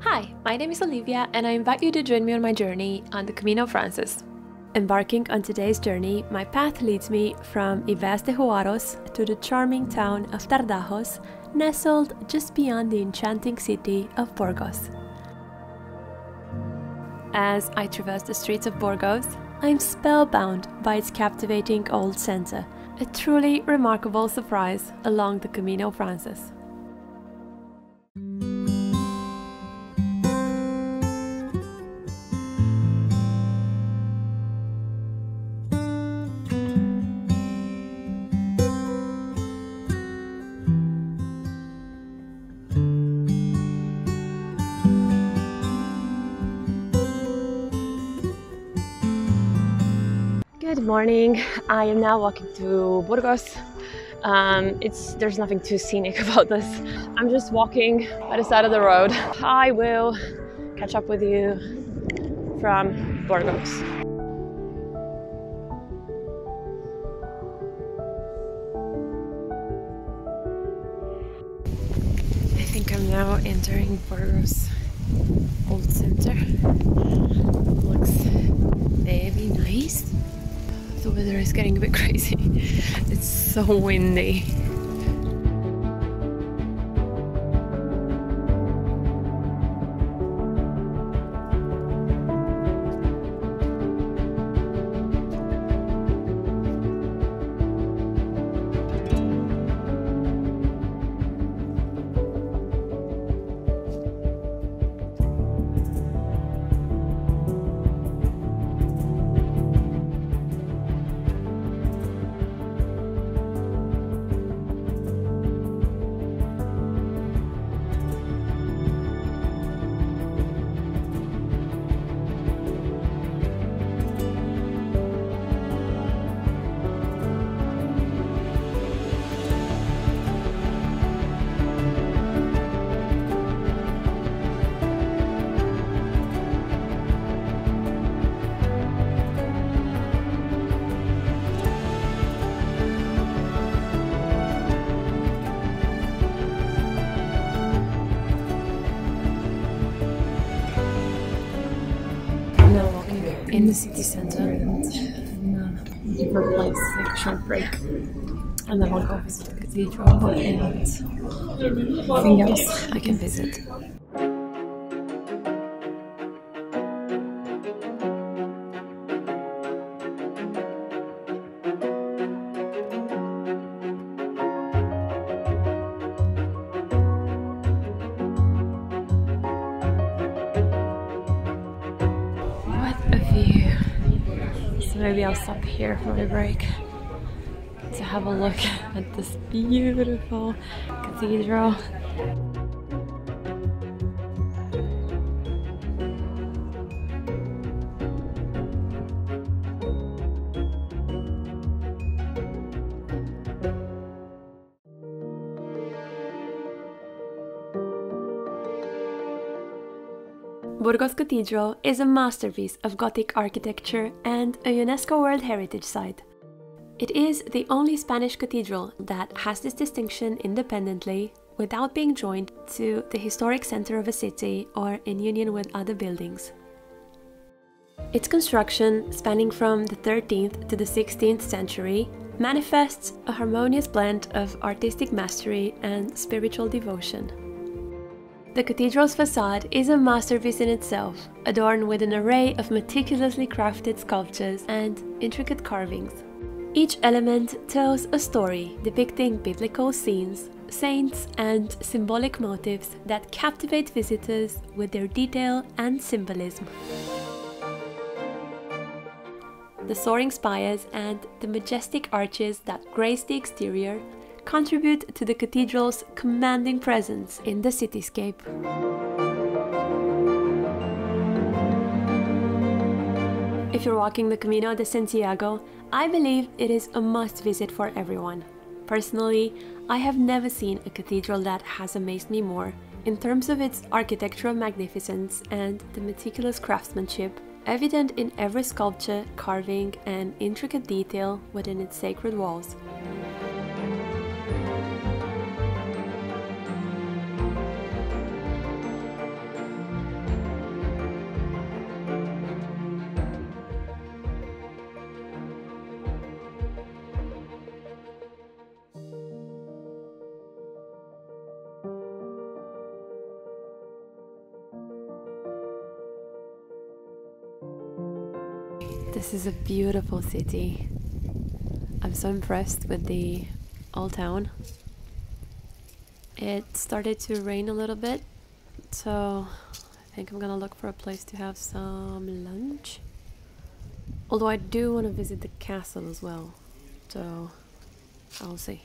Hi, my name is Olivia and I invite you to join me on my journey on the Camino of Frances. Embarking on today's journey, my path leads me from Ibeas de Juarros to the charming town of Tardajos, nestled just beyond the enchanting city of Burgos. As I traverse the streets of Burgos, I'm spellbound by its captivating old center, a truly remarkable surprise along the Camino of Frances. Good morning. I am now walking through Burgos. There's nothing too scenic about this. I'm just walking by the side of the road. I will catch up with you from Burgos. I think I'm now entering Burgos old center. Looks very nice. The weather is getting a bit crazy. It's so windy. In the city center, in a different place, like a short break, and then I'll go visit the cathedral and everything else I can visit. Maybe I'll stop here for a break to have a look at this beautiful cathedral. Burgos Cathedral is a masterpiece of Gothic architecture and a UNESCO World Heritage Site. It is the only Spanish cathedral that has this distinction independently without being joined to the historic center of a city or in union with other buildings. Its construction, spanning from the 13th to the 16th century, manifests a harmonious blend of artistic mastery and spiritual devotion. The cathedral's facade is a masterpiece in itself, adorned with an array of meticulously crafted sculptures and intricate carvings. Each element tells a story depicting biblical scenes, saints, and symbolic motifs that captivate visitors with their detail and symbolism. The soaring spires and the majestic arches that grace the exterior contribute to the cathedral's commanding presence in the cityscape. If you're walking the Camino de Santiago, I believe it is a must visit for everyone. Personally, I have never seen a cathedral that has amazed me more in terms of its architectural magnificence and the meticulous craftsmanship evident in every sculpture, carving, and intricate detail within its sacred walls. This is a beautiful city. I'm so impressed with the old town. It started to rain a little bit, so I think I'm gonna look for a place to have some lunch. Although I do want to visit the castle as well, so I'll see.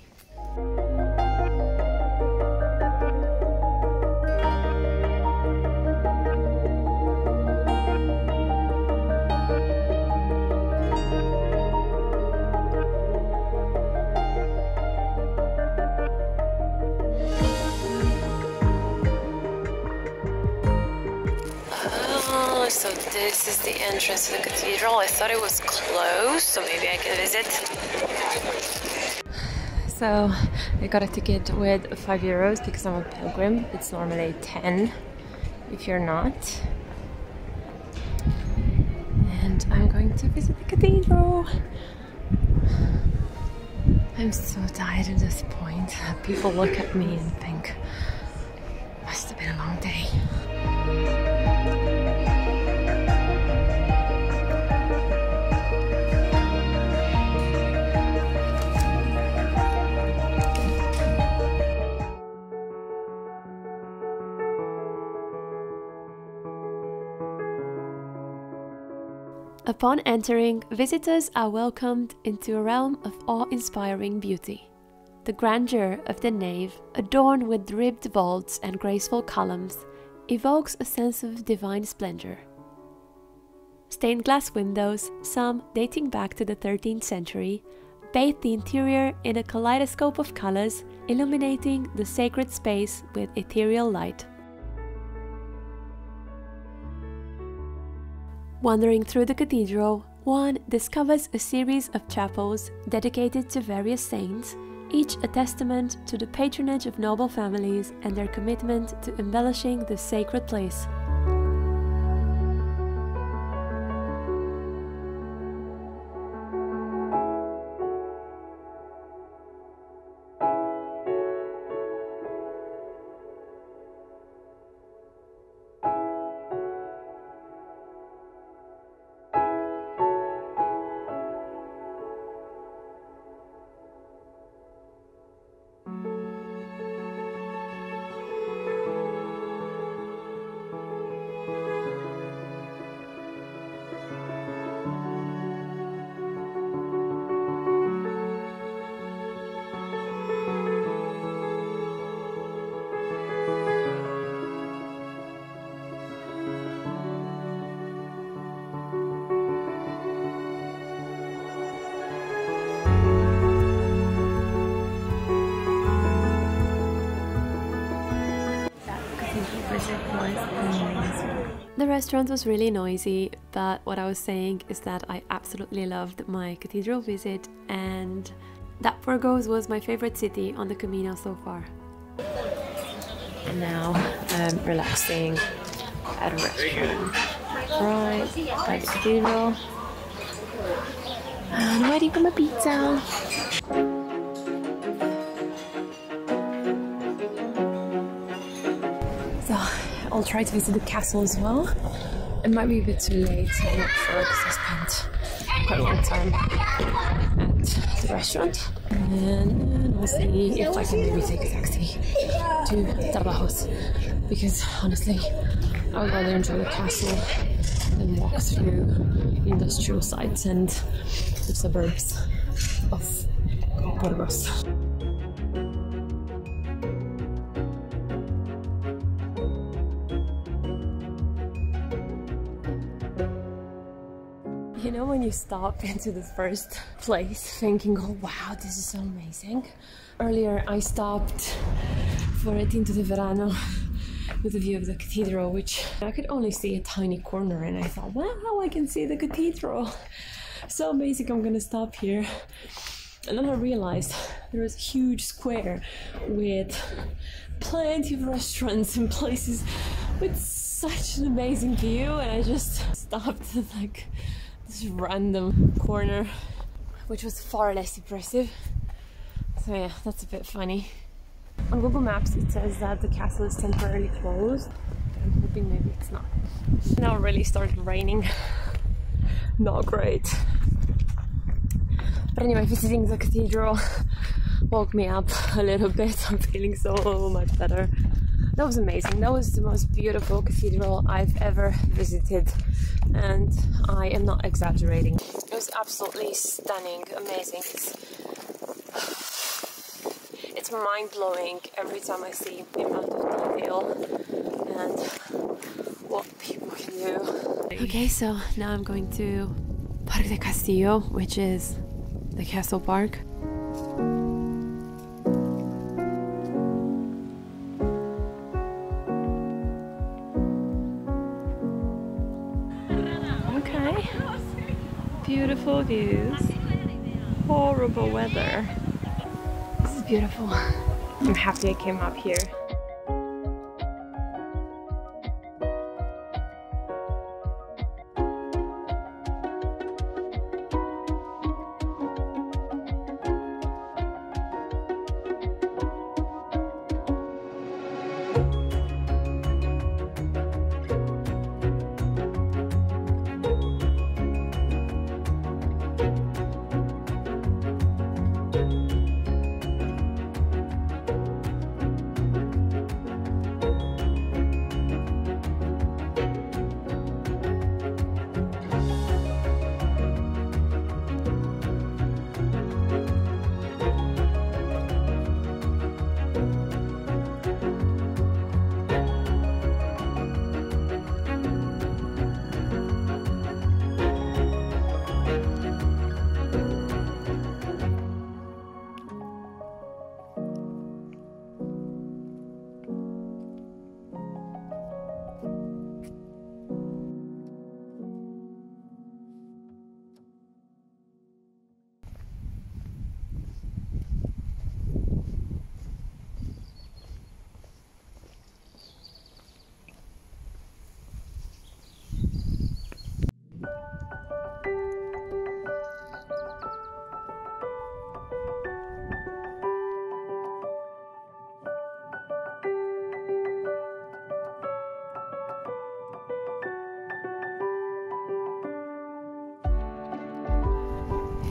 So this is the entrance to the cathedral. I thought it was closed, so maybe I can visit. So I got a ticket with €5 because I'm a pilgrim. It's normally 10 if you're not. And I'm going to visit the cathedral. I'm so tired at this point. People look at me and think, must have been a long day. Upon entering, visitors are welcomed into a realm of awe-inspiring beauty. The grandeur of the nave, adorned with ribbed vaults and graceful columns, evokes a sense of divine splendor. Stained glass windows, some dating back to the 13th century, bathe the interior in a kaleidoscope of colors, illuminating the sacred space with ethereal light. Wandering through the cathedral, one discovers a series of chapels dedicated to various saints, each a testament to the patronage of noble families and their commitment to embellishing this sacred place. The restaurant was really noisy, but what I was saying is that I absolutely loved my cathedral visit and that Burgos was my favorite city on the Camino so far. And now I'm relaxing at a restaurant right by the cathedral and waiting for my pizza. I'll try to visit the castle as well. It might be a bit too late, I'm not sure, because I spent quite a long time at the restaurant. And we'll see if I can maybe take a taxi to Tardajos, because honestly, I would rather enjoy the castle than walk through the industrial sites and the suburbs of Burgos. You know when you stop into the first place thinking, oh wow, this is so amazing? Earlier I stopped for a tinto de verano with a view of the cathedral, which I could only see a tiny corner, and I thought, wow, I can see the cathedral. So amazing, I'm gonna stop here. And then I realized there was a huge square with plenty of restaurants and places with such an amazing view, and I just stopped at like this random corner, which was far less impressive. So yeah, that's a bit funny. On Google Maps it says that the castle is temporarily closed, but I'm hoping maybe it's not. Now it really started raining. not great. But anyway, visiting the cathedral woke me up a little bit. I'm feeling so much better. That was amazing. That was the most beautiful cathedral I've ever visited, and I am not exaggerating. It was absolutely stunning, amazing. It's mind-blowing every time I see the amount of detail and what people can do. Okay, so now I'm going to Parque del Castillo, which is the castle park. Okay, beautiful views, horrible weather. This is beautiful. I'm happy I came up here.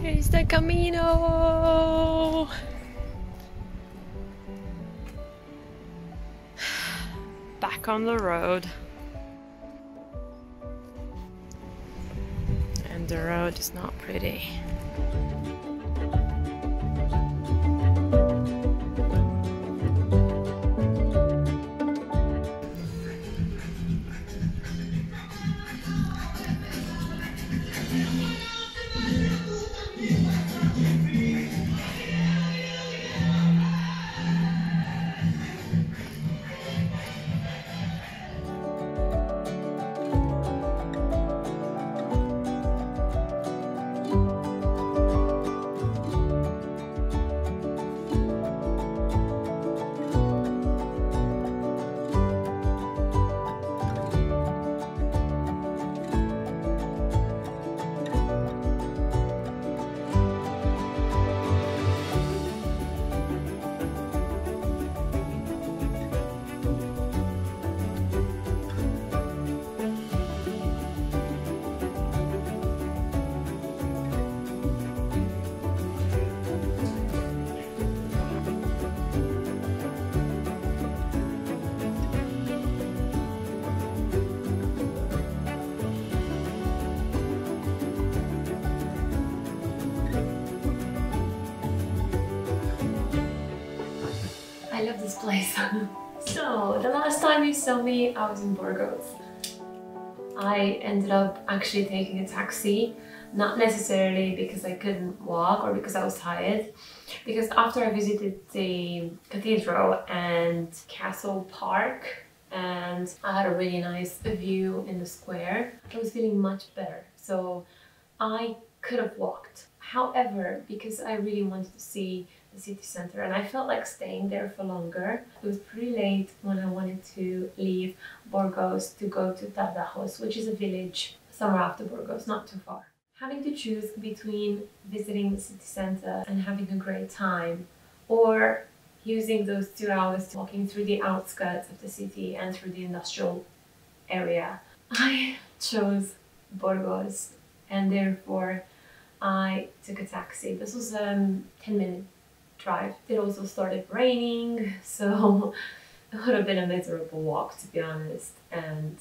Here's the Camino! Back on the road. And the road is not pretty. I love this place. So, the last time you saw me, I was in Burgos. I ended up actually taking a taxi, not necessarily because I couldn't walk or because I was tired, because after I visited the cathedral and castle park, and I had a really nice view in the square, I was feeling much better. So I could have walked. However, because I really wanted to see the city center and I felt like staying there for longer, it was pretty late when I wanted to leave Burgos to go to Tardajos, which is a village somewhere after Burgos, not too far. Having to choose between visiting the city center and having a great time, or using those 2 hours walking through the outskirts of the city and through the industrial area, I chose Burgos and therefore I took a taxi. This was a 10-minute drive. It also started raining, so it would have been a miserable walk, to be honest, and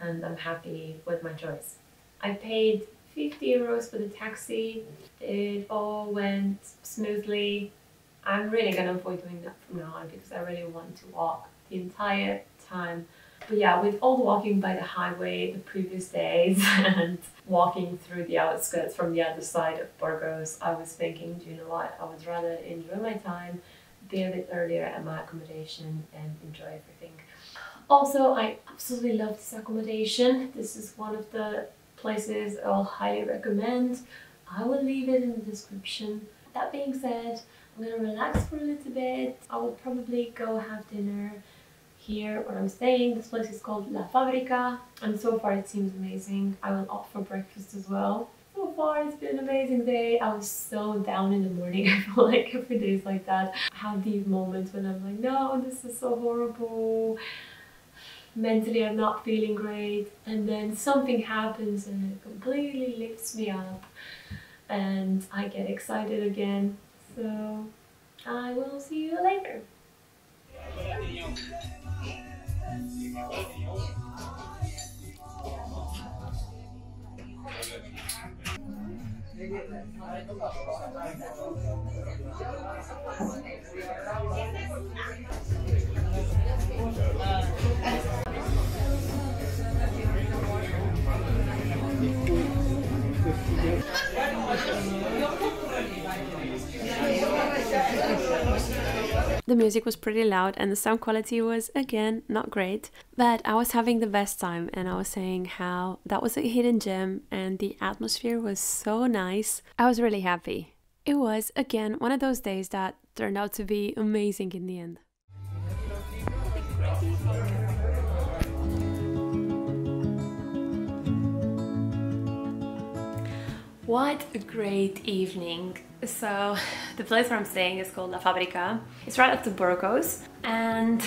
I'm happy with my choice. I paid 50 euros for the taxi. It all went smoothly. I'm really gonna avoid doing that from now on because I really want to walk the entire time. But yeah, with all the walking by the highway the previous days and walking through the outskirts from the other side of Burgos, I was thinking, do you know what, I would rather enjoy my time, be a bit earlier at my accommodation and enjoy everything. Also, I absolutely love this accommodation. This is one of the places I'll highly recommend. I will leave it in the description. That being said, I'm gonna relax for a little bit. I will probably go have dinner here where I'm staying. This place is called La Fabrica, and so far it seems amazing. I will opt for breakfast as well. So far it's been an amazing day. I was so down in the morning. I feel like every day is like that. I have these moments when I'm like, no, this is so horrible. Mentally I'm not feeling great, and then something happens and it completely lifts me up and I get excited again. So I will see you later. The music was pretty loud and the sound quality was, again, not great, but I was having the best time, and I was saying how that was a hidden gem and the atmosphere was so nice. I was really happy. It was, again, one of those days that turned out to be amazing in the end. What a great evening! So the place where I'm staying is called La Fabrica. It's right after Burgos, and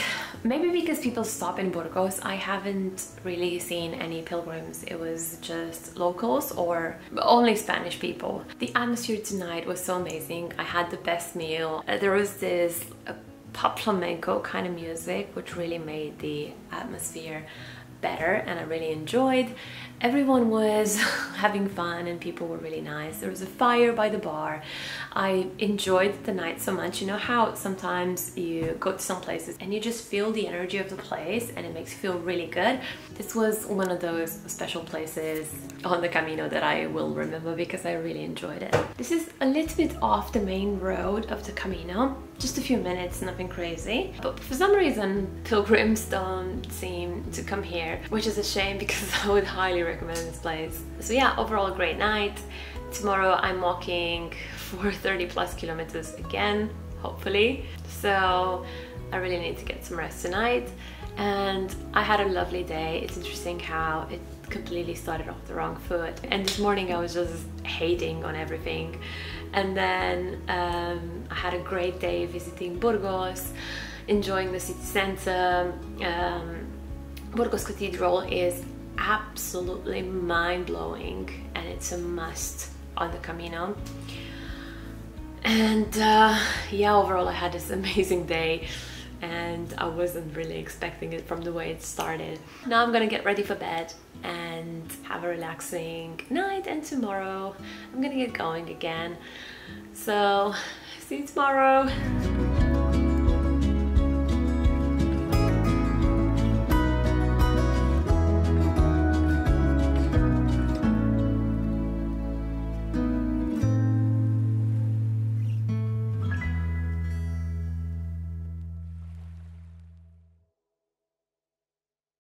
maybe because people stop in Burgos, I haven't really seen any pilgrims. It was just locals or only Spanish people. The atmosphere tonight was so amazing. I had the best meal. There was this pop flamenco kind of music which really made the atmosphere better, and I really enjoyed. Everyone was having fun and people were really nice. There was a fire by the bar. I enjoyed the night so much. You know how sometimes you go to some places and you just feel the energy of the place and it makes you feel really good? This was one of those special places on the Camino that I will remember because I really enjoyed it. This is a little bit off the main road of the Camino, just a few minutes, nothing crazy, but for some reason pilgrims don't seem to come here, which is a shame because I would highly recommend this place. So yeah, overall great night. Tomorrow I'm walking for 30+ kilometers again, hopefully, so I really need to get some rest tonight. And I had a lovely day. It's interesting how it completely started off the wrong foot, and this morning I was just hating on everything, and then I had a great day visiting Burgos, enjoying the city center. Burgos Cathedral is absolutely mind-blowing and it's a must on the Camino. And yeah, overall I had this amazing day and I wasn't really expecting it from the way it started. Now I'm gonna get ready for bed and have a relaxing night, and tomorrow I'm gonna get going again. So see you tomorrow.